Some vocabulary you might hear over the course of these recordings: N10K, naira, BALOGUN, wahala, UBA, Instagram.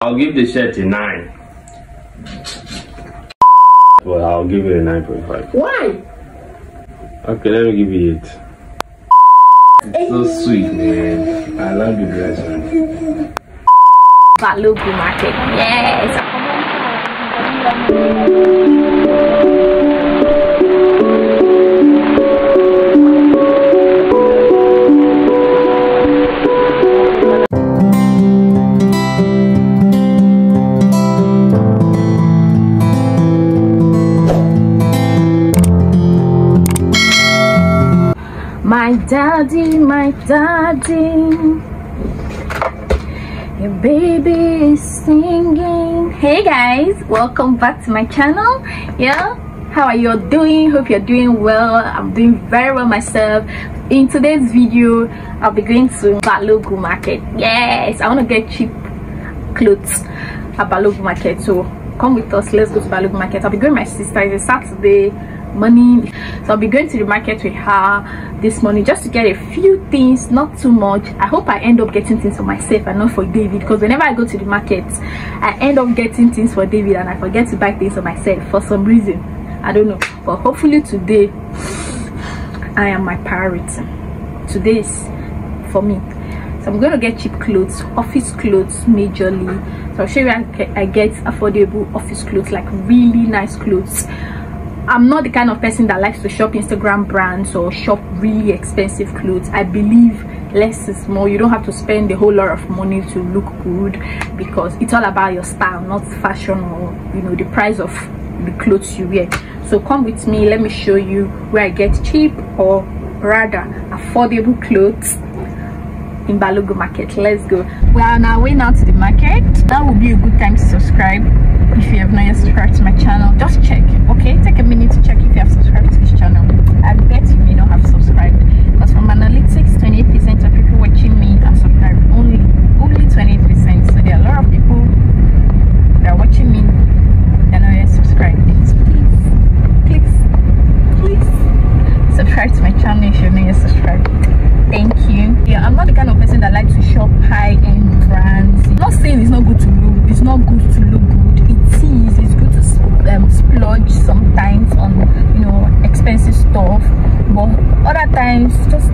I'll give the shirt a 9. Well, I'll give it a 9.5. Why? Okay, let me give you 8. It's so sweet, man. I love you guys, man. Balogun market. Yes. My daddy, your baby is singing. Hey guys, welcome back to my channel. Yeah, how are you doing? Hope you're doing well. I'm doing very well myself. In today's video, I'll be going to Balogun market. Yes, I want to get cheap clothes at Balogun market. So come with us, let's go to Balogun market. I'll be going with my sister. It's a Saturday morning, so I'll be going to the market with her this morning just to get a few things, not too much. I hope I end up getting things for myself and not for David, because whenever I go to the market I end up getting things for David and I forget to buy things for myself for some reason. I don't know, but hopefully today I am my priority. Today is for me, so I'm gonna get cheap clothes, office clothes majorly. So I'll show you I get affordable office clothes, like really nice clothes. I'm not the kind of person that likes to shop Instagram brands or shop really expensive clothes. I believe less is more. You don't have to spend a whole lot of money to look good, because it's all about your style, not fashion or, you know, the price of the clothes you wear. So come with me, let me show you where I get cheap, or rather affordable clothes in Balogun market. Let's go. We are on our way now to the market. That would be a good time to subscribe. If you have not yet subscribed to my channel, just check, okay? Take a minute to check if you have subscribed to this channel. I bet you may not have subscribed, because from analytics, 28% of people watching me are subscribed. Only 28%. So there are a lot of people that are watching me that are not yet subscribed. Please subscribe to my channel if you have not yet subscribed. Thank you. Yeah, I'm not the kind of person that likes to shop high-end brands. I'm not saying it's not good to look. It's not good to look good. It's good to splurge sometimes on, you know, expensive stuff, but other times just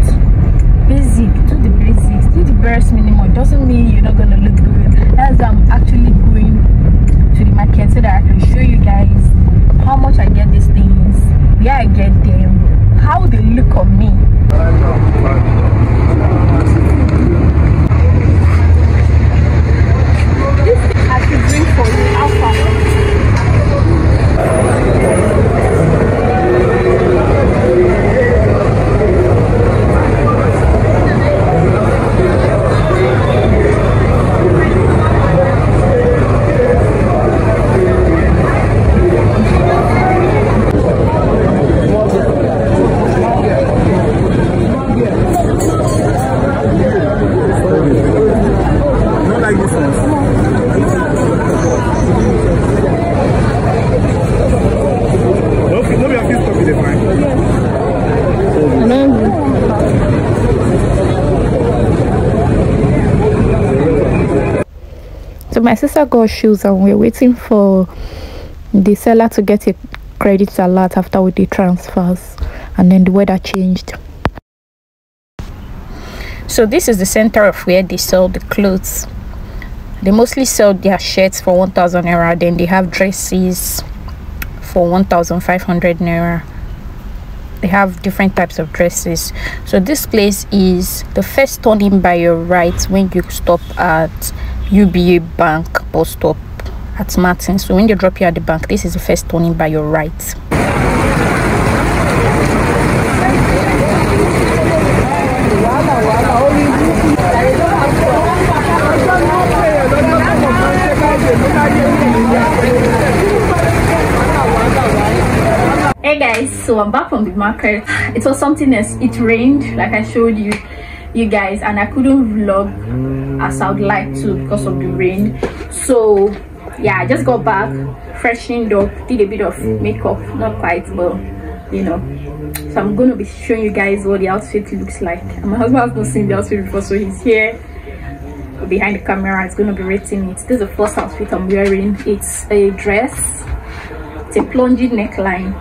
basic. Do the basics, do the barest minimum. It doesn't mean you're not gonna look good. As I'm actually going to the market so that I can show you guys how much I get these things, where I get them, how they look on me. This I should bring for you. My sister got shoes and we're waiting for the seller to get a credit alert after we did transfers, and then the weather changed. So this is the center of where they sell the clothes. They mostly sell their shirts for 1,000 naira, then they have dresses for 1,500 naira. They have different types of dresses. So this place is the first turning by your right when you stop at UBA bank bus stop at Martin. So when they drop you at the bank, this is the first turning by your right. Hey guys, so I'm back from the market. It was something else. It rained, like I showed you guys, and I couldn't vlog as I would like to because of the rain. So yeah, I just got back, freshened up, did a bit of makeup, not quite, but you know. So I'm gonna be showing you guys what the outfit looks like. And my husband has not seen the outfit before, so he's here behind the camera is going to be rating it. This is the first outfit I'm wearing. It's a dress. It's a plunging neckline.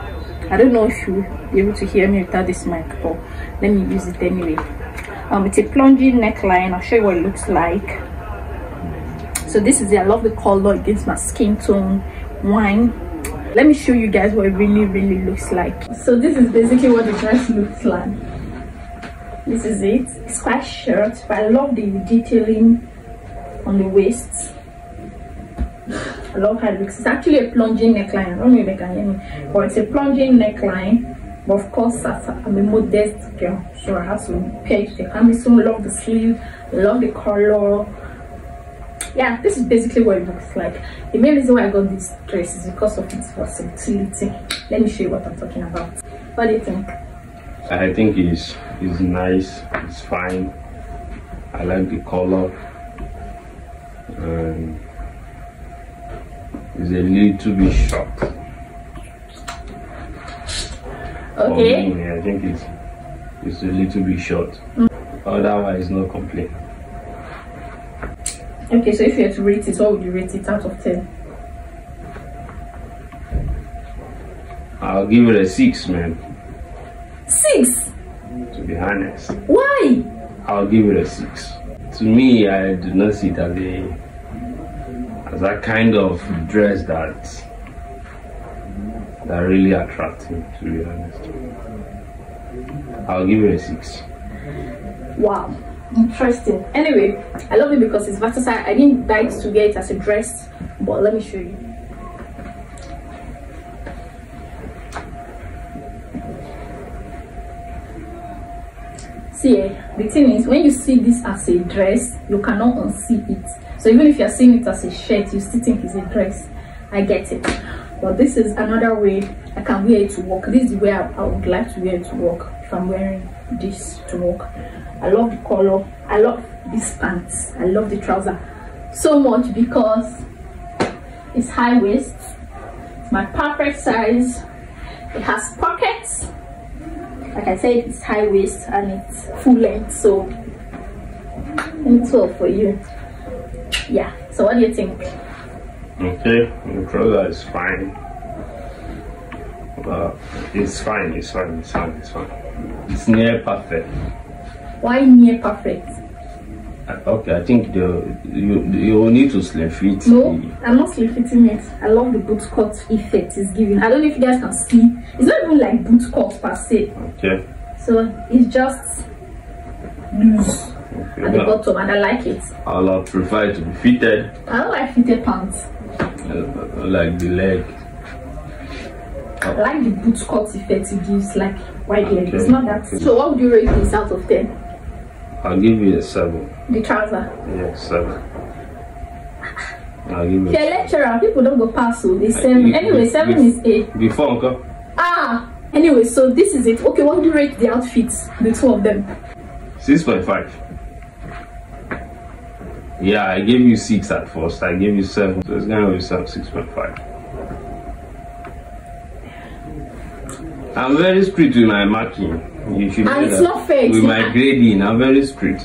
I don't know if you'll be able to hear me without this mic, but let me use it anyway. It's a plunging neckline. I'll show you what it looks like. So this is it. I love the color against my skin tone. Wine. Let me show you guys what it really looks like. So this is basically what the dress looks like. This is it. It's quite short, but I love the detailing on the waist. I love how it looks. It's actually a plunging neckline. I don't know if they can hear me, but it's a plunging neckline. But of course, I'm a modest girl, so I have to pay the camera. So I love the sleeve, I love the color. Yeah, this is basically what it looks like. The main reason why I got this dress is because of its versatility. Let me show you what I'm talking about. What do you think? I think it's nice, it's fine. I like the color. It's a little bit short. Okay. For me, I think it's a little bit short. Otherwise, no complaint. Okay, so if you had to rate it, what would you rate it out of 10? I'll give it a 6, man. 6? To be honest. Why? I'll give it a 6. To me, I do not see it as a kind of dress that really attracts me, to be honest. I'll give it a 6. Wow, interesting. Anyway, I love it because it's versatile. I didn't buy it to get it as a dress, but let me show you. See, the thing is, when you see this as a dress, you cannot unsee it. So even if you're seeing it as a shirt, you still think it's a dress. I get it. But this is another way I can wear it to work. This is the way I would like to wear it to work, if I'm wearing this to work. I love the color. I love these pants. I love the trouser so much because it's high waist. It's my perfect size. It has pockets. Like I said, it's high waist and it's full length, so it's all for you. Yeah, so what do you think? Okay, the trouser is fine. It's fine. It's near perfect. Why near perfect? Okay, I think you need to slim fit. No, I'm not slim fitting it. I love the boot cut effect it's giving. I don't know if you guys can see. It's not even like boot cut per se. Okay. So it's just loose at the bottom, and I like it. I'll prefer it to be fitted. I don't like fitted pants. I like the leg. I like the boot cut effect it gives, like wide leg. It's not that. So what would you rate this out of 10? I'll give you a 7. The trouser? Yeah, 7. I'll give you. If you're a lecturer, people don't go past, so they 7. Anyway, 7 is 8. Before, uncle. Ah! Anyway, so this is it. Okay, what do you rate the outfits, the two of them? 6.5. Yeah, I gave you 6 at first. I gave you 7. So it's going to be 6.5. I'm very strict with my marking. You should and it's not fair with my grading. I'm very strict.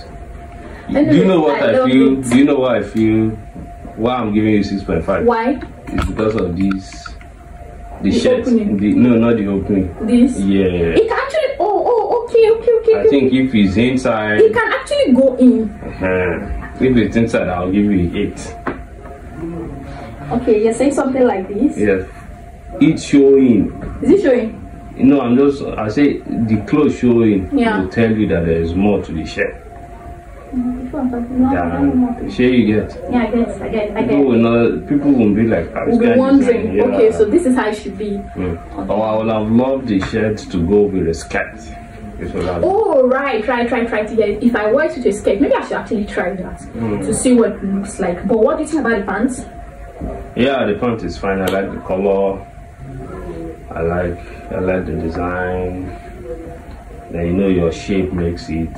Anyway, do you know what I feel? Do you know why I feel? Why I'm giving you 6.5? Why? It's because of this. The shirt. No, not the opening. This. Yeah. It can actually. Oh. Okay. I think if it's inside, it can actually go in. If it's inside, I'll give you 8. Okay, you're saying something like this. Yes. It's showing. Is it showing? No, I say the clothes showing will tell you that there is more to the shirt. Share you get. Yeah, I get. People will be like, we'll be wondering. Yeah. Okay, so this is how it should be. Okay. Oh, I would have loved the shirt to go with a skirt. Oh, right. To get it. If I wore it with a skirt, maybe I should actually try that to see what it looks like. But what do you think about the pants? Yeah, the pants is fine. I like the color. I like the design. Then you know your shape makes it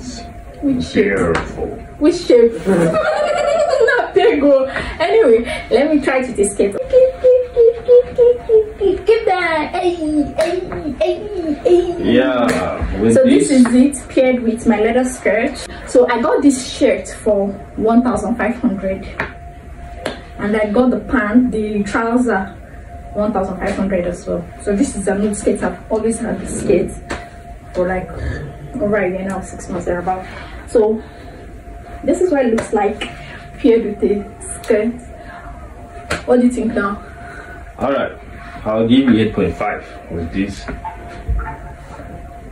beautiful. Which shape? No, there you go. Anyway, let me try to discard. Keep that. Yeah. So this is it, paired with my leather skirt. So I got this shirt for 1,500, and I got the pant, the trouser, 1,500 as well. So this is a nude skirt. I've always had this skirt for like over a year now, 6 months thereabout. So this is what it looks like paired with the skirt. What do you think now? All right, I'll give you 8.5 with this.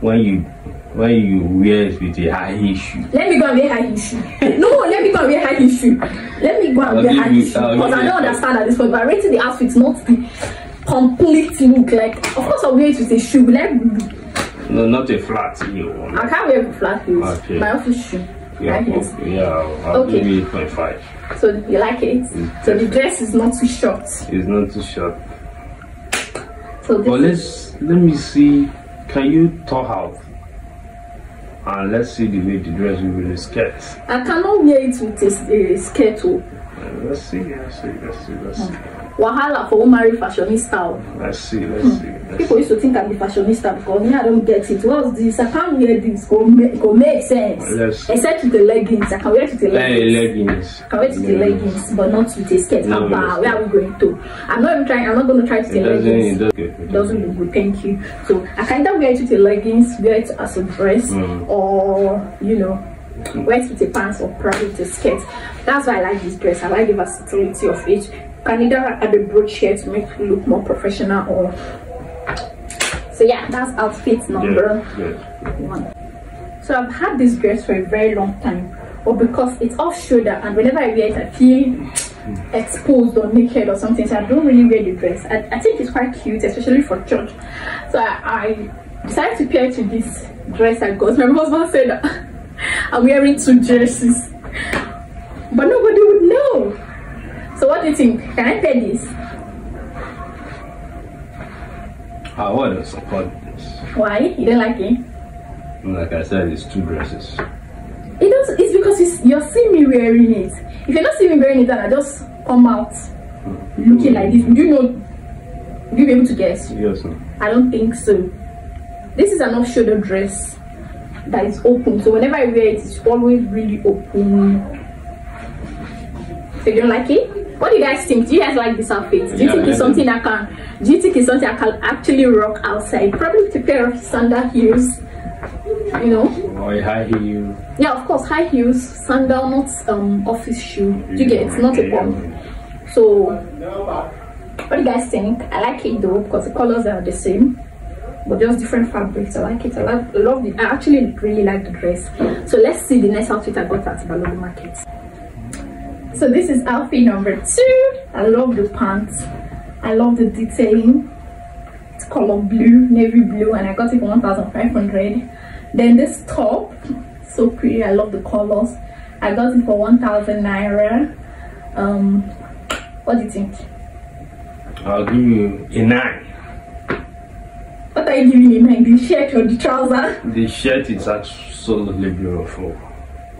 When you wear it with a high heel shoe. Let me go and wear high heel shoe. No, let me go and wear high heel shoe. Let me go and wear high heel shoe. Because I don't understand at this point, but rating the outfit, not the complete look. Like, of course I'll wear it with a shoe. Let me... No, not a flat heel. I can't wear a flat heel. Okay. My office shoe. Yeah, like I'll give you 8.5. So you like it? It's so the dress is not too short. It's not too short. So this let me see. Can you talk out? And let's see the way the dress will be the skirt. I cannot wear it with a skirt. Let's see. Wahala for marry fashionista. Let's see. People used to think I'm the fashionista because me, I don't get it. What's this? I can't wear this. Go make sense. Except with the leggings. I can wear it with the leggings. I can wear it with the leggings, but not with a skirt. No, where are we going to? I'm not going to try to get leggings. It doesn't look good. Thank you. So I can either wear it with the leggings, wear it as a dress, or wear it with a pants or probably with a skirt. That's why I like this dress. I like the versatility of it. Can either add a brooch here to make it look more professional, or so. Yeah, that's outfit number one. So I've had this dress for a very long time, but because it's off shoulder and whenever I wear it, I feel exposed or naked or something. So I don't really wear the dress. I think it's quite cute, especially for church. So I decided to pair it with this dress I got. My husband said I'm wearing two dresses, but nobody would know. So what do you think? Can I pair this? I want to support this. Why? You don't like it? Like I said, it's two dresses. It's because you're seeing me wearing it. If you're not seeing me wearing it, then I just come out looking like this. Would you be able to guess? Yes, sir. I don't think so. This is an off-shoulder dress that is open. So whenever I wear it, it's always really open. So you don't like it? What do you guys think? Do you guys like this outfit? Do you think it's something I can actually rock outside? Probably with a pair of sandal heels, Or high heels. Yeah, of course, high heels, sandal, not office shoe. Do you get it? Not a bomb. So, what do you guys think? I like it though because the colors are the same, but just different fabrics. I like it. I love it. I actually really like the dress. So let's see the next outfit I got at Balogun Market. So this is outfit number two. I love the pants. I love the detailing. It's color blue, navy blue, and I got it for 1,500. Then this top, so pretty. I love the colors. I got it for 1,000 naira. What do you think? I'll give you a 9. What are you giving him? Like the shirt or the trouser? The shirt is absolutely beautiful.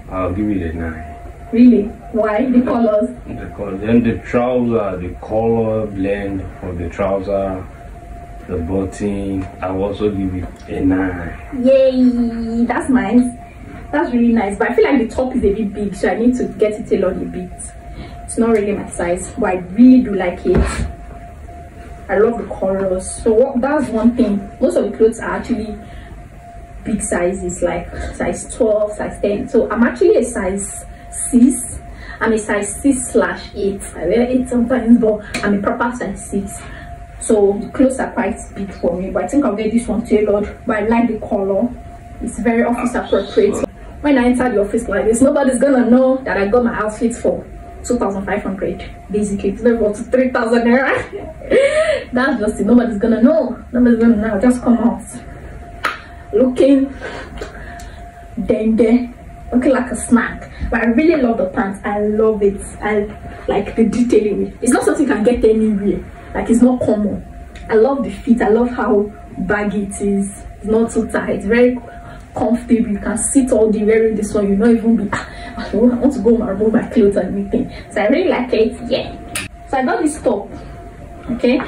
I'll give you a 9. Really? Why? The colors? Because then the trouser, the color blend of the trouser, the button, I will also give it a 9. Yay! That's nice. That's really nice. But I feel like the top is a bit big, so I need to get it tailored a bit. It's not really my size, but I really do like it. I love the colors. So that's one thing. Most of the clothes are actually big sizes, like size 12, size 10. So I'm actually a size 6. I'm a size 6/8. I wear 8 sometimes, but I'm a proper size 6. So the clothes are quite big for me, but I think I'll get this one tailored. But I like the color. It's very office appropriate. When I enter the office like this, nobody's gonna know that I got my outfit for 2,500. Basically, it's not 3,000 naira. That's just it. Nobody's gonna know. Nobody's gonna know. I'll just come out looking dende. Okay, like a snack. But I really love the pants. I love it. I like the detailing. It's not something you can get anywhere. Like, it's not common. I love the fit. I love how baggy it is. It's not too tight. It's very comfortable. You can sit all day wearing this one. You not even be I want to go and remove my clothes and everything. So I really like it. Yeah. So I got this top. Okay.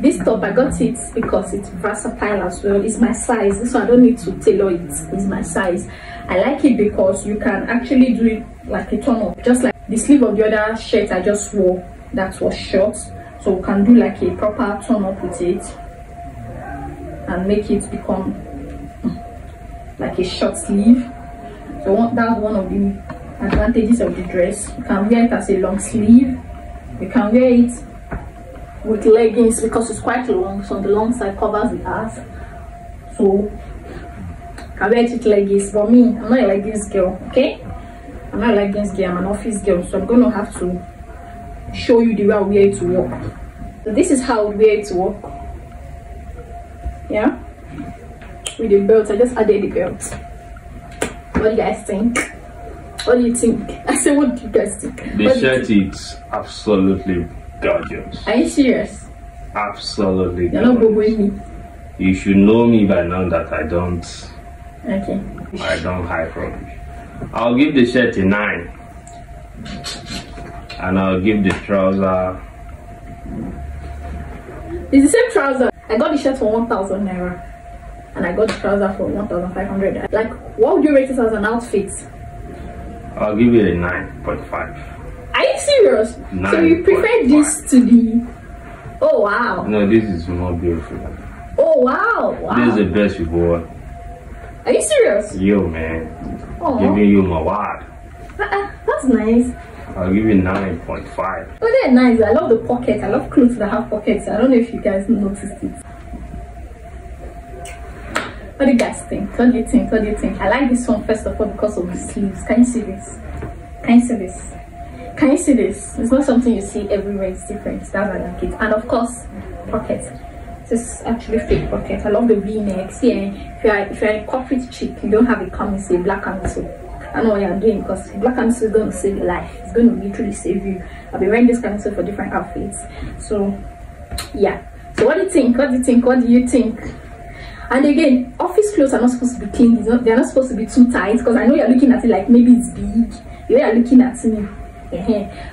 This top, I got it because it's versatile as well. It's my size, so I don't need to tailor it. It's my size. I like it because you can actually do it like a turn up, just like the sleeve of the other shirt I just wore that was short. So you can do like a proper turn up with it and make it become like a short sleeve. So that's one of the advantages of the dress. You can wear it as a long sleeve. You can wear it with leggings because it's quite long, so the long side covers the ass. So I wear it with leggings. For me, I'm not a leggings girl, okay? I'm not a leggings girl, I'm an office girl, so I'm gonna have to show you the way I wear it to work. So this is how I wear it to work. Yeah, with the belt, I just added the belt. What do you guys think? What do you think? I said, what do you guys think? This shirt is absolutely gorgeous. Are you serious? Absolutely. You're not boboing me. You should know me by now that I don't. Okay. I don't hide rubbish. I'll give the shirt a 9. And I'll give the trouser. It's the same trouser. I got the shirt for 1,000 naira, and I got the trouser for 1,500. Like, what would you rate this as an outfit? I'll give it a 9.5. Are you serious? 9. So you prefer this to the? Oh wow! No, this is more beautiful. Oh wow! Wow. This is the best you bought. Are you serious? Yo man, aww. Giving you my word. That's nice. I'll give you 9.5. Oh, they're nice. I love the pockets. I love clothes that have pockets. I don't know if you guys noticed it. What do you guys think? What do you think? What do you think? I like this one first of all because of the sleeves. Can you see this? Can you see this? Can you see this? It's not something you see everywhere. It's different. That's why I like it. And of course, pockets. This is actually fake pockets. I love the V-necks. Yeah, if you're a corporate chick, you don't have a commis, a black camisole. I know what you're doing because black camisole is going to save your life. It's going to literally save you. I'll be wearing this camisole for different outfits. So, yeah. So, what do you think? What do you think? What do you think? And again, office clothes are not supposed to be clean. They're not supposed to be too tight because I know you're looking at it like maybe it's big. The way you're looking at me.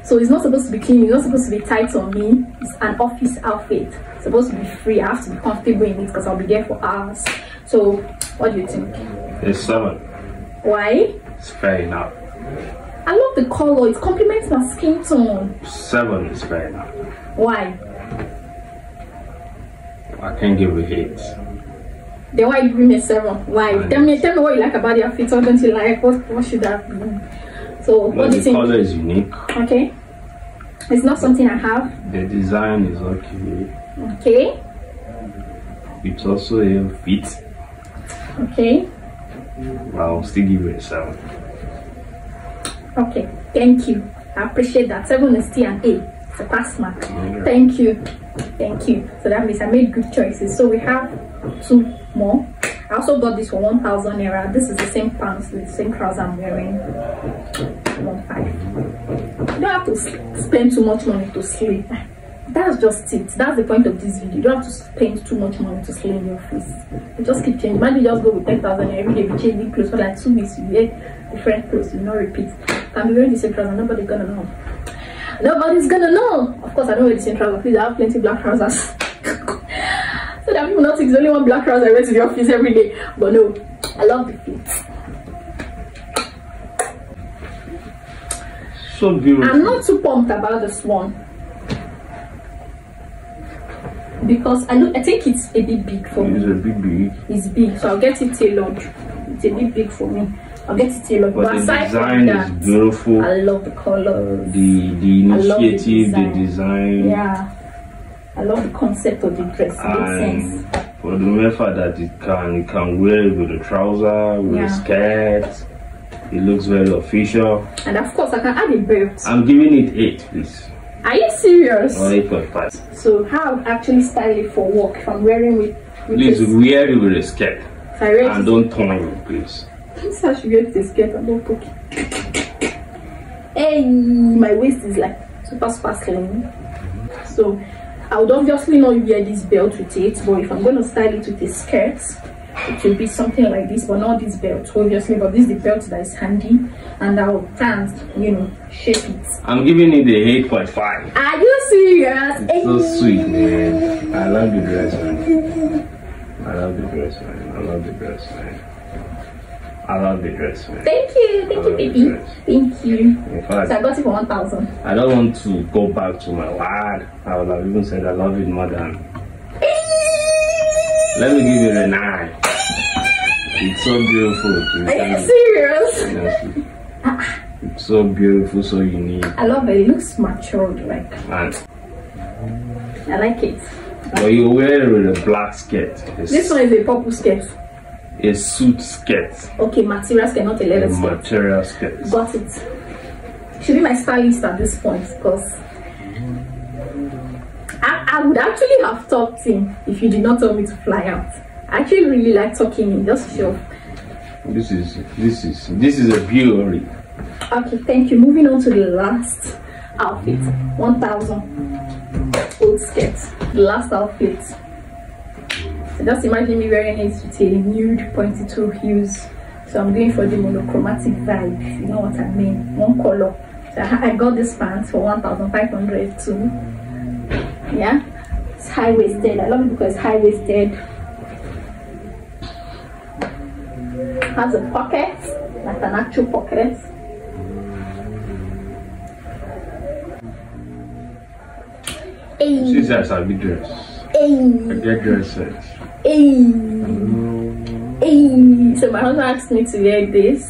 So, it's not supposed to be clean. It's not supposed to be tight on me. It's an office outfit. It's supposed to be free. I have to be comfortable in it because I'll be there for hours. So, what do you think? It's 7. Why? It's fair enough. I love the color. It complements my skin tone. 7 is fair enough. Why? I can't give it 8. Then why you give me a 7? Why? Tell me what you like about your outfit. What don't you like? What should that be? So what do you think? The color is unique. Okay. It's not something I have. The design is okay. Okay. It's also a fit. Okay. I'll still give it a 7. Okay, thank you. I appreciate that. 7 is still an A. It's a pass mark. Yeah. Thank you. Thank you. So that means I made good choices. So we have 2 more. I also got this for 1,000 Naira. This is the same pants with the same trouser I'm wearing. 1.5. You don't have to spend too much money to sleep. That's just it. That's the point of this video. You don't have to spend too much money to slay in your face. You just keep changing. Maybe just go with 10,000 every day. You change the clothes for like 2 weeks. You wear different clothes. You not repeat. I'm wearing the same trouser. Nobody's gonna know. Nobody's gonna know. Of course, I don't wear the same trouser. Please, I have plenty of black trousers. So that people notice only one black trouser I wear to the office every day. But no, I love the fit. So beautiful. I'm not too pumped about this one. Because I think it's a bit big for me. It's a bit big. It's big, so I'll get it tailored. It's a bit big for me. I'll get it tailored. But the design is beautiful. I love the colors. The initiative, the design. Yeah, I love the concept of the dress. It makes sense. For the mere fact that it can wear it with a trouser, with a skirt, it looks very official. And of course, I can add a belt. I'm giving it 8, please. Are you serious? Oh, 8.5. So how actually style it for work if I'm wearing with please wear it with a skirt. If I wear and don't turn it, please. So I should get the skirt and don't poke it. Hey, my waist is like super slim. So I would obviously not wear this belt with it, but if I'm gonna style it with a skirt, it will be something like this, but not this belt, obviously. But this is the belt that is handy, and I'll try and, you know, shape it. I'm giving it the 8.5. Are you serious? It's so sweet, man. I love the dress, man. I love the dress, man. I love the dress, man. I love the dress, man. Thank you, baby. Thank you. In fact, so I got it for 1,000. I don't want to go back to my word. I would have even said I love it more than. Let me give you the 9. It's so beautiful. Are you serious? It's so beautiful, so unique. I love it. It looks matured, like. And I like it. But you wear it with a black skirt. This one is a purple skirt. A suit skirt. Okay, material skirt, not a leather skirt. Material skirt. Got it. Should be my stylist at this point, because I would actually have talked in if you did not tell me to fly out. I actually really like talking in, just show. This is a beauty. Okay, thank you. Moving on to the last outfit. 1,000 old skirt. The last outfit. So just imagine me wearing it with a nude pointy toe hues. So I'm going for the monochromatic vibe. You know what I mean? One color. So I got this pants for 1,500 too. Yeah, it's high waisted. I love it because it's high waisted. Has a pocket, like an actual pocket. She says I'll be dressed. I get dressed. So my husband asked me to wear this.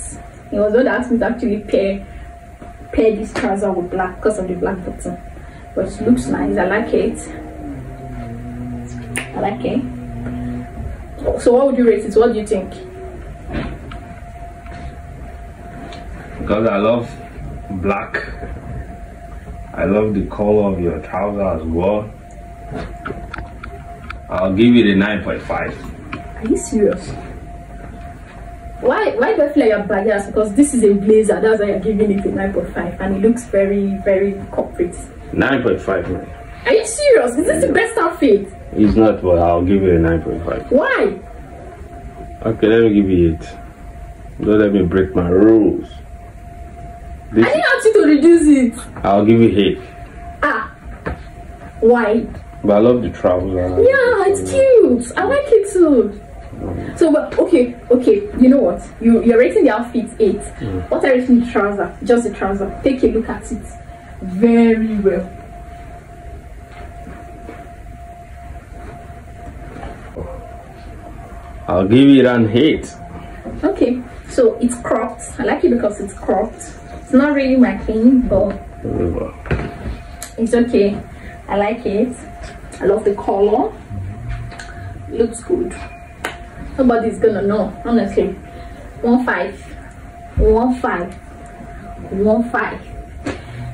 He was the one that asked me to actually pair this trouser with black because of the black button. But it looks nice. I like it. I like it. So what would you rate it? What do you think? Because I love black. I love the color of your trousers as well. I'll give you the 9.5. Are you serious? Why do I feel like you're biased? Because this is a blazer, that's why you're giving it a 9.5 and it looks very, very corporate. 9.5, man. Are you serious? Is this the best outfit? It's not, but I'll give you a 9.5. Why? Okay, let me give you 8. Don't let me break my rules. This I didn't ask you to reduce it. I'll give you 8. Ah, why? But I love the trousers. Yeah, it's cute. I like it too. So, but okay. You know what? You're rating the outfit 8. What are you rating the trouser? Just the trouser. Take a look at it very well. I'll give it an 8. Okay, so it's cropped. I like it because it's cropped. It's not really my thing, but it's okay. I like it. I love the color. Looks good. Nobody's gonna know, honestly. 1.5.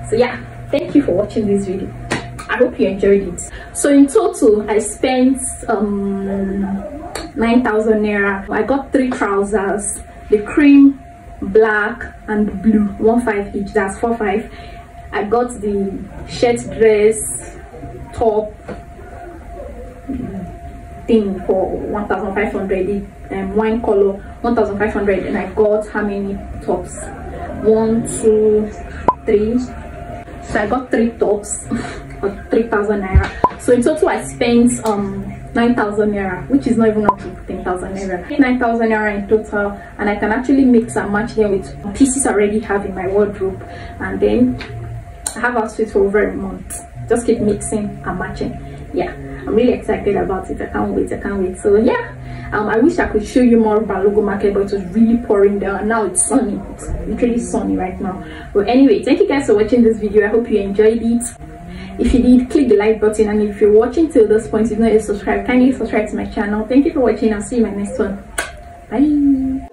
So yeah, thank you for watching this video. I hope you enjoyed it. So in total, I spent 9,000 naira. I got 3 trousers, the cream, black and blue, 1.5 each, that's 4.5. I got the shirt, dress, top thing for 1,500 and wine color 1,500, and I got how many tops? 1, 2, 3. So I got 3 tops for 3,000 naira. So in total I spent 9,000 naira, which is not even up to 10,000 naira. 9,000 naira in total, and I can actually mix and match them with pieces I already have in my wardrobe, and then I have outfits for over a month. Just keep mixing and matching. Yeah, I'm really excited about it. I can't wait. So yeah, I wish I could show you more about Balogun Market, but it was really pouring down. Now it's sunny. It's literally sunny right now. But anyway, thank you guys for watching this video. I hope you enjoyed it. If you did, click the like button, and if you're watching till this point, you've not yet subscribed, kindly subscribe to my channel. Thank you for watching. I'll see you in my next one. Bye.